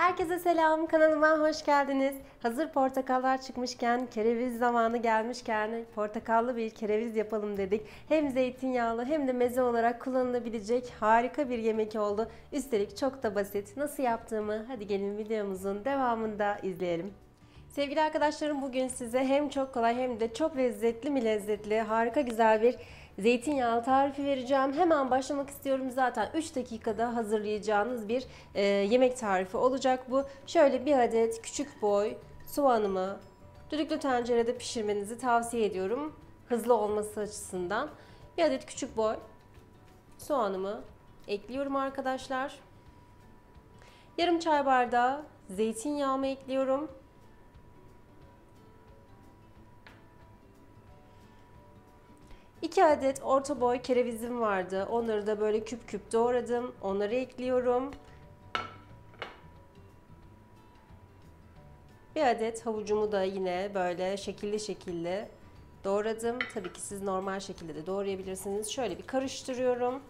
Herkese selam, kanalıma hoş geldiniz. Hazır portakallar çıkmışken, kereviz zamanı gelmişken portakallı bir kereviz yapalım dedik. Hem zeytinyağlı hem de meze olarak kullanılabilecek harika bir yemek oldu. Üstelik çok da basit. Nasıl yaptığımı hadi gelin videomuzun devamında izleyelim. Sevgili arkadaşlarım, bugün size hem çok kolay hem de çok lezzetli harika güzel bir zeytinyağlı tarifi vereceğim. Hemen başlamak istiyorum. Zaten 3 dakikada hazırlayacağınız bir yemek tarifi olacak bu. Şöyle bir adet küçük boy soğanımı düdüklü tencerede pişirmenizi tavsiye ediyorum. Hızlı olması açısından. Bir adet küçük boy soğanımı ekliyorum arkadaşlar. Yarım çay bardağı zeytinyağımı ekliyorum. İki adet orta boy kerevizim vardı. Onları da böyle küp küp doğradım. Onları ekliyorum. Bir adet havucumu da yine böyle şekilli doğradım. Tabii ki siz normal şekilde de doğrayabilirsiniz. Şöyle bir karıştırıyorum.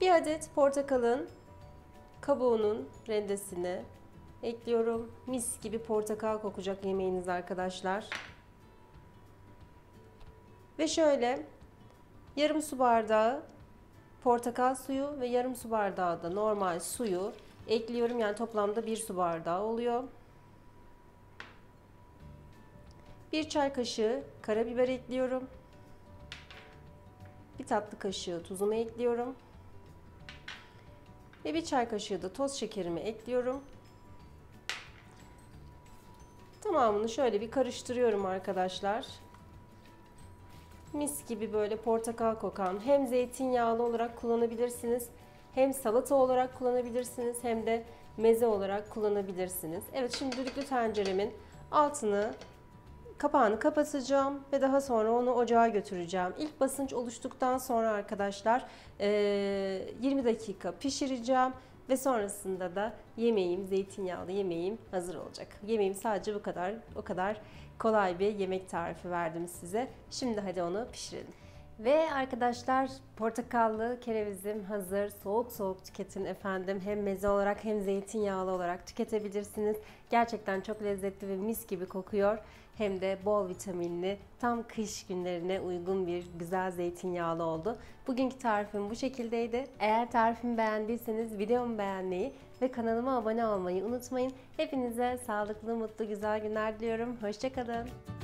Bir adet portakalın kabuğunun rendesini ekliyorum. Mis gibi portakal kokacak yemeğiniz arkadaşlar. Ve şöyle yarım su bardağı portakal suyu ve yarım su bardağı da normal suyu ekliyorum. Yani toplamda bir su bardağı oluyor. Bir çay kaşığı karabiber ekliyorum. Bir tatlı kaşığı tuzumu ekliyorum. Ve bir çay kaşığı da toz şekerimi ekliyorum. Tamamını şöyle bir karıştırıyorum arkadaşlar. Mis gibi böyle portakal kokan, hem zeytinyağlı olarak kullanabilirsiniz, hem salata olarak kullanabilirsiniz, hem de meze olarak kullanabilirsiniz. Evet, şimdi düdüklü tenceremin kapağını kapatacağım ve daha sonra onu ocağa götüreceğim. İlk basınç oluştuktan sonra arkadaşlar 20 dakika pişireceğim. Ve sonrasında da yemeğim, zeytinyağlı yemeğim hazır olacak. Yemeğim sadece bu kadar. O kadar kolay bir yemek tarifi verdim size. Şimdi hadi onu pişirelim. Ve arkadaşlar, portakallı kerevizim hazır. Soğuk soğuk tüketin efendim. Hem meze olarak hem zeytinyağlı olarak tüketebilirsiniz. Gerçekten çok lezzetli ve mis gibi kokuyor. Hem de bol vitaminli, tam kış günlerine uygun bir güzel zeytinyağlı oldu. Bugünkü tarifim bu şekildeydi. Eğer tarifimi beğendiyseniz videomu beğenmeyi ve kanalıma abone olmayı unutmayın. Hepinize sağlıklı, mutlu, güzel günler diliyorum. Hoşça kalın.